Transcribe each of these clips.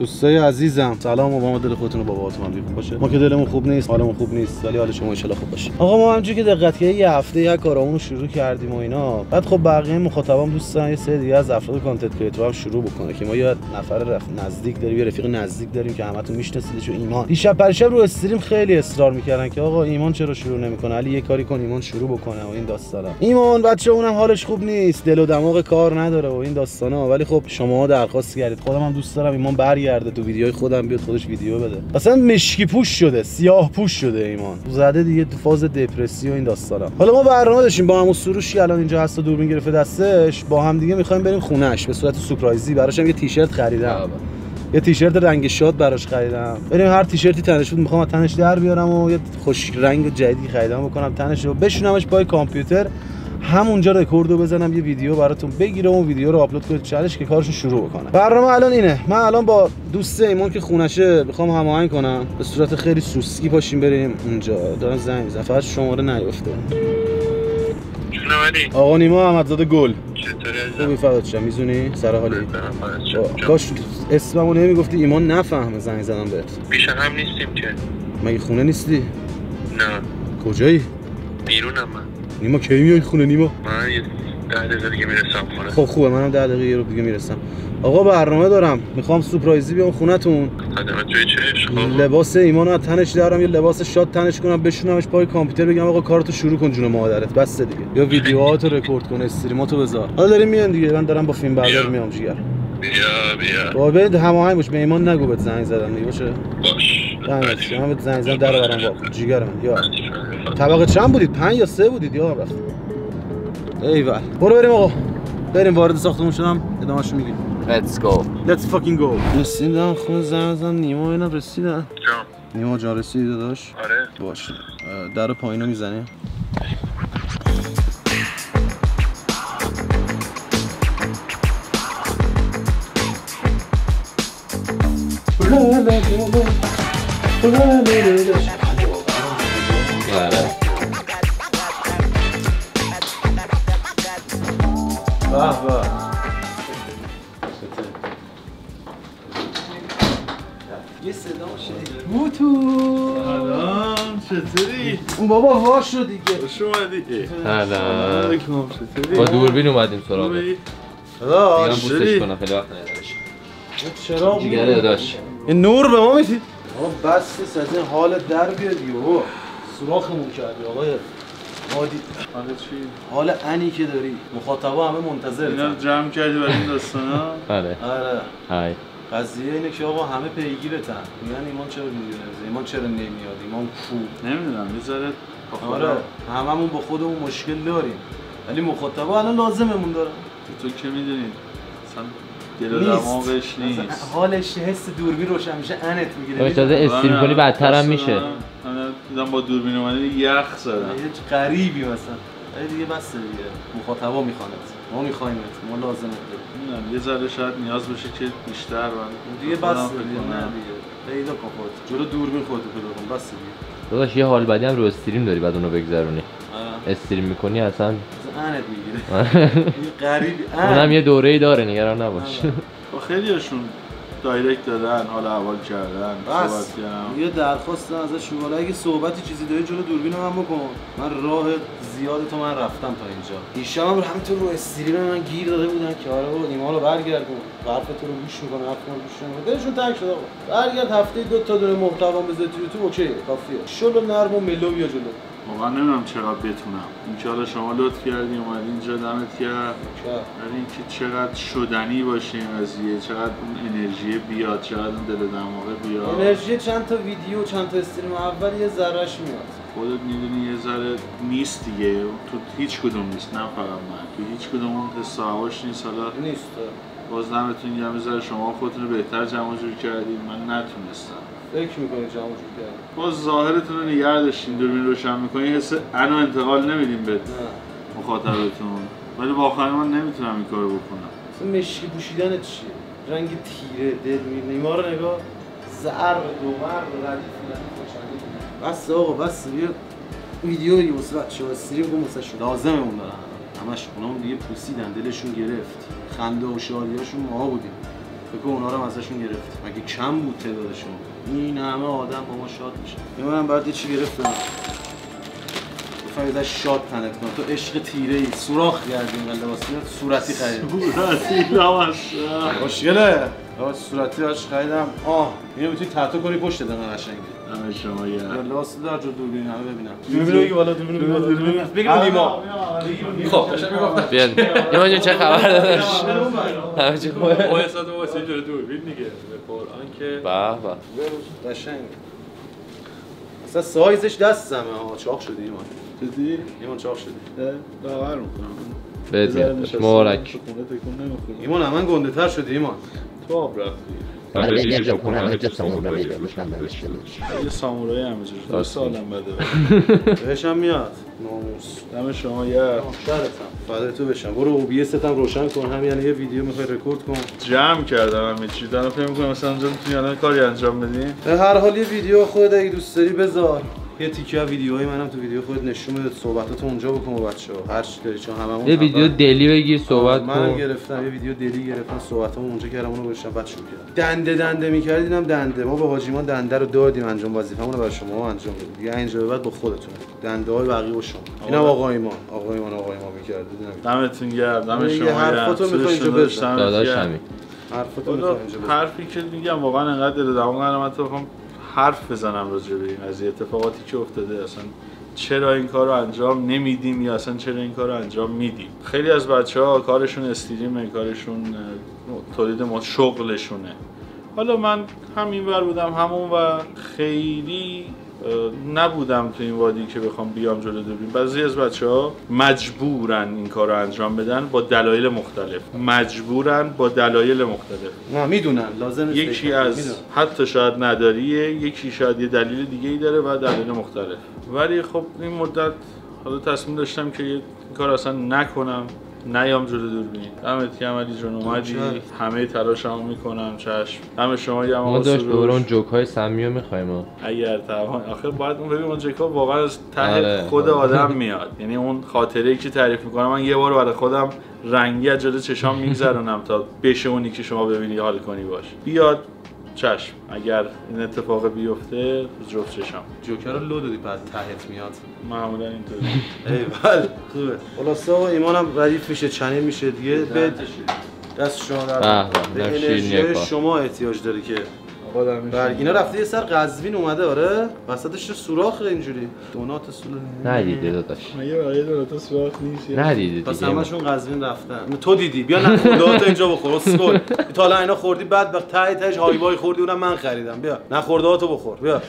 دوستای عزیزم سلام و با ما دل خودتون با باباتون میگم باشه. ما که دلمون خوب نیست، حالمون خوب نیست، ولی حال شما ان شاءالله خوب باشه. آقا ما همونجوری که دقت کردید یه هفته یک کارامون رو شروع کردیم و اینا. بعد خب بقیه مخاطبام دوستان یه سری دیگه از افراد کانتنت کریئتور هم شروع بکنه که ما یه نفر نزدیک داریم، یه رفیق نزدیک داریم که همتون میشناسیدش، ایمان. دیشب پرشب رو استریم خیلی اصرار میکردن که آقا ایمان چرا شروع نمیکنه، علی یه کاری کن ایمان شروع بکنه و این داستانا. ایمان بچه اونم حالش خوب نیست، دل و دماغ کار نداره و این داستانا. ولی خب شماها درخواست کردید، خودم هم دوست دارم ایمان برگرده تو ویدیوهای خودم بیاد خودش ویدیو بده. اصلا مشکی پوش شده، سیاه پوش شده ایمان. زده دیگه تو فاز دپرسی و این داستانا. حالا ما برنامه داشتیم با عمو سروشی الان اینجا هست و دوربین گرفته دستش، با هم دیگه می‌خوایم بریم خونه‌اش به صورت سورپرایزی. براش هم یه تیشرت خریدم. یه تیشرت رنگ شاد براش خریدم. بریم هر تیشرتی تنش بود می‌خوام تنش در بیارم و یه خوش رنگ جدیدی خریدم بکنم تنش رو بشونمش پای کامپیوتر. همونجا رکوردو بزنم یه ویدیو براتون بگیره، اون ویدیو رو آپلود کنه چالش که کارشو شروع بکنه. برنامه الان اینه، من الان با دوست ایمان که خونشه میخوام هماهنگ کنم به صورت خیلی سوسکی پاشیم بریم اونجا. دارم زنگ میزنم فقط شماره نیافته. جناب آقا نیما احمدزاده گل چطوری؟ خوبی فقط میزونی سر حالی؟ کاش اسممو نمیگفتی ایمان نفهمه زنگ زدم بهت. پیش هم نیستیم که. مگه خونه نیستی؟ نه. کجایی؟ بیرونم من. نیما کی میای خونه نیما؟ من یه 10 دقیقه دیگه میرسم خونه. خب خوبه، منم 10 دقیقه رو دیگه میرسم. آقا برنامه دارم، میخوام سورپرایزی بیام خونتون. خدمت توی چش خب. لباس ایمانو از تنش درم، یه لباس شاد تنش کنم، بشونمش پای کامپیوتر بگم آقا کارتو شروع کن جون مادرت، بس دیگه. یا ویدیوهاتو رکورد کن، استریماتو بذار. حالا داریم میایم دیگه، من دارم با فیلم بردار میام جیگر. بیا. بابا هماهنگ باش، به ایمان نگو بهت زنگ زدم دیگه باشه. باش. من بهت زنگ زدم در برام با جیگرم. یا طبقه چند بودید؟ 5 یا 3 بودید یا رفت؟ ایول. برو بریم آقا. بریم وارد ساختمون شدم. ادامه‌شو میگیم. Let's go. Let's fucking go. رسیدم خونه زن نیما اینا رسیدن. جان. نیما جان رسیدی داداش؟ آره. باشه. در پایینو میزنی؟ بابا یه صدا شنیدم بوتو سلام چطوری؟ اون بابا وا شد دیگه خوش اومدی سلام چطوری؟ با دوربین اومدیم سراغت خدا بوسش کنم خیلی وقت نداشتم چرا جیگره داداش این نور به ما میدی آقا بس نیست از این حال در بیاد یهو سوراخمون کردی آقای عادی حالا چی؟ حالا انی که داری مخاطبا همه منتظر اینا جمع کردی برای این داستانا؟ آره آره های قضیه اینه که آقا همه پیگیرتن میگن ایمان چرا نمیاد ایمان چرا نمیاد ایمان کو نمیدونم میذاره آره هممون با خودمون مشکل داریم ولی مخاطبا الان لازممون داره تو که میدونی مثلا دل دماغش نیست حالش حس دوربین روشن میشه انت میگیره اجازه استریم کنی بدتر هم میشه دیدم با دوربین اومده یخ زدم هیچ غریبی مثلا ولی دیگه بس دیگه مخاطبا میخوانت ما میخوایمت ما لازم داریم یه ذره شاید نیاز باشه که بیشتر من دیگه بس دیگه نه دیگه پیدا کن خودت جلو دوربین خودت پیدا کن بس دیگه داداش یه حال بدی هم رو استریم داری بعد اونو بگذرونی استریم میکنی اصلا انت میگیره یه غریبی اونم یه دوره‌ای داره نگران نباش خیلیشون دایرکت دادن، حال اول کردن، صحبت کردم. یه درخواست ازش شما اگه صحبتی چیزی داری جلو دوربین هم بکن. من راه زیاد تو من رفتم تا اینجا. دیشب هم همینطور رو استریم من گیر داده بودن که آره بابا ایمانو برگردون. حرفتو رو گوش می‌کنه، حرفم رو گوش می‌کنه. دلشون تنگ شده آقا. برگرد هفته 2 تا دونه محتوا بذار تو یوتیوب اوکی کافیه. شلو نرم و ملو بیا جلو. واقعا نمیدونم چقدر بتونم. اینکه شما لطف کردی اومد اینجا دمت گرم. ولی اینکه چقدر شدنی باشه این قضیه، چقدر اون انرژی بیاد، چقدر اون دل دماغه بیاد. انرژی چند تا ویدیو، چند تا استریم اول یه ذرهش میاد. خودت میدونی یه ذره نیست دیگه. تو هیچ کدوم نیست، نه فقط من. تو هیچ کدوم اون حسابش نیست حالا. نیست. باز نمیتونی یه ذره شما خودتون رو بهتر جمع جور کردید. من نتونستم. فکر می‌کنی جمع جور کردید. باز ظاهرتون رو نگه داشتین، دوربین روشن می‌کنین، حس انو انتقال نمیدیم به مخاطبتون. ولی واقعا من نمیتونم این کارو بکنم. مثلا مشکی پوشیدن چیه؟ رنگ تیره دل می‌بینی ما رو نگاه زرق دومر ردیف می‌کنه. بس آقا بس یه ویدیویی وسط شو استریم کو مسش لازممون داره. همش اونام دیگه پوسیدن دلشون گرفت. خنده و شادیاشون ما بودیم. فکر اونا رو هم ازشون گرفت. مگه کم بود تعدادشون؟ این همه آدم با ما شاد میشه. به منم بعد یه چی گرفتم. فایده شاد تنت کن. تو عشق تیره ای سوراخ کردی این لباسات صورتی خرید. صورتی لباس. خوشگله. لباس صورتی هاش خریدم. آه، اینو میتونی تتو کنی پشت دهن قشنگ. همه شما یه. لباس در جو دوربین همه ببینم. دوربین که بالا دوربین. بگم نیما. خب، داشتم میگفتم. بیان. نیما جون چه خبر داداش؟ همه چی خوبه؟ اون حساب واسه جو دوربین دیگه. قرآن که به به. قشنگ. اصلا سایزش دستم ها. چاق شدی نیما. دیدی؟ ایمان چاق شدی. باور می‌کنم. بدی مبارک. ایمان همون گنده‌تر شدی ایمان. تو آب رفتی. یه سامورایی همه جور شده. سالم بده. بهش هم میاد. ناموس. دم شما یه فدای تو بشم. برو او بی استم روشن کن. همین یه ویدیو می‌خوای رکورد کن. جمع کردم همه چی. دارم فکر می‌کنم مثلا اونجا می‌تونی الان کاری انجام بدی. به هر حال یه ویدیو خودت اگه دوست داری بذار. یه تیکه ویدیوهای منم تو ویدیو خودت نشون بده، صحبتات اونجا بکن با بچه‌ها، هر چی داری چون هممون یه ویدیو دلی بگیر صحبت کن. منم گرفتم یه ویدیو دلی گرفتم، صحبتام اونجا کردم، اونو گذاشتم بعد شروع کردم. دنده می‌کردینم دنده، ما به حاجیمان دنده رو دادیم انجام وظیفه‌مون رو برای شما انجام بدیم. دیگه اینجا به بعد با خودتون. دنده‌های بقیه و شما. اینم آقا ایمان می‌کرد، دیدم. دمتون گرم، دم شما. حرفتو می‌خوای اینجا بزنم. داداشمی. حرفتو می‌خوای اینجا بزنم. حرفی که میگم واقعاً انقدر دل دماغم من تو بخوام حرف بزنم راجع به این از اتفاقاتی که افتاده، اصلا چرا این کار رو انجام نمیدیم یا اصلا چرا این کار رو انجام میدیم. خیلی از بچه ها کارشون استریمه، کارشون تولید ما شغلشونه. حالا من هم اینور بودم همون و خیلی نبودم تو این وادی که بخوام بیام جلو دوربین. بعضی از بچه‌ها مجبورن این کارو انجام بدن با دلایل مختلف. نه میدونن لازم یکی از حتی شاید نداریه، یکی شاید یه دلیل دیگه‌ای داره و دلایل مختلف. ولی خب این مدت حالا تصمیم داشتم که این کار اصلا نکنم، نیام جلو دوربین. دمت گرم علی جون، اومدی. همه تلاشمو میکنم. چشم. دم شما گرم. ما داشت دوران جوک‌های سمیو می‌خوایم اگر توان. آخه باید اون ببین اون جوک‌ها واقعا از ته خود آدم میاد. یعنی اون خاطره‌ای که تعریف میکنم من یه بار برای خودم رنگی از جلو چشام میگذرونم تا بشه اونی که شما ببینی حال کنی باش. بیاد چشم. اگر این اتفاق بیفته جفت چشم. جوکر رو لو دادی بعد تحت میاد. معمولا اینطوری. ایول خوبه. خلاصه ایمانم ردیف میشه، چنین میشه دیگه. دست شما در انرژی شما احتیاج داره که برای اینا رفته یه سر قزوین اومده آره وسطش سوراخ اینجوری دونات سوراخ ندیده داداش مگه برای دونات سوراخ نیست ندیده پس همشون قزوین رفتن تو دیدی بیا نه خرده‌ها اینجا بخور اسکل تو حالا اینا خوردی بعد وقت تهش هایبای خوردی اونم من خریدم بیا نه خرده‌ها تو بخور بیا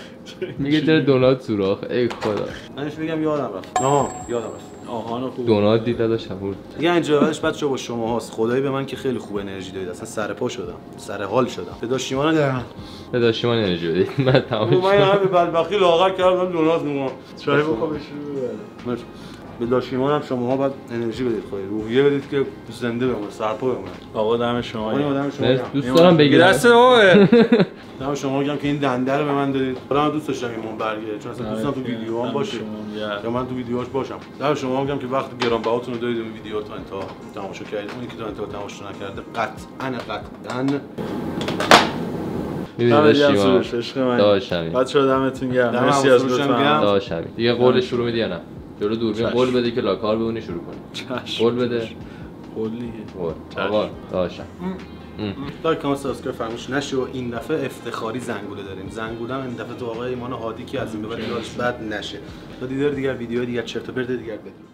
میگه داره دونات سوراخ ای خدا منش میگم یادم رفت یادم رفت آهان خوب دونات دیده داشتم بود دیگه اینجا بعدش بچا با شماهاست خدایی به من که خیلی خوب انرژی دادید اصلا سر پا شدم سر حال شدم به داشتیمان درم به داشتیمان انرژی بدید من تمام من همه به بدبختی لاغر کردم دونات نوام چای بخوام بشوره به داشتیمانم شماها باید انرژی بدید خدایی روحیه بدید که زنده بمونه سر پا بمونه آقا دم شما دوست دارم بگیر دست اوه دم شما میگم که این دنده رو به من دادید. من دوست داشتم ایمون برگرده چون اصلا دوستم تو ویدیوام باشه. یا من تو ویدیوهاش باشم. دم شما میگم که وقت گرانبهاتون رو دادید به ویدیو تا انتها تماشا کردید. اونی که تا انتها تماشا نکرده قطعاً می‌بینید شما. داشتم. بچه‌ها دمتون گرم. مرسی از لطفا. داشتم. دیگه قول شروع میدی یا نه؟ جلو دوربین قول بده که لاکار بهونی شروع کنی. قول بده. قولیه. آقا داشتم. لایک کامنت سابسکرایب فراموش نشه و این دفعه افتخاری زنگوله داریم. زنگوله هم این دفعه تو آقای ایمان هادی که از این به بعد یادش بد نشه. تا دیدار دیگر ویدیو دیگر چرت و پرت دیگر بدید.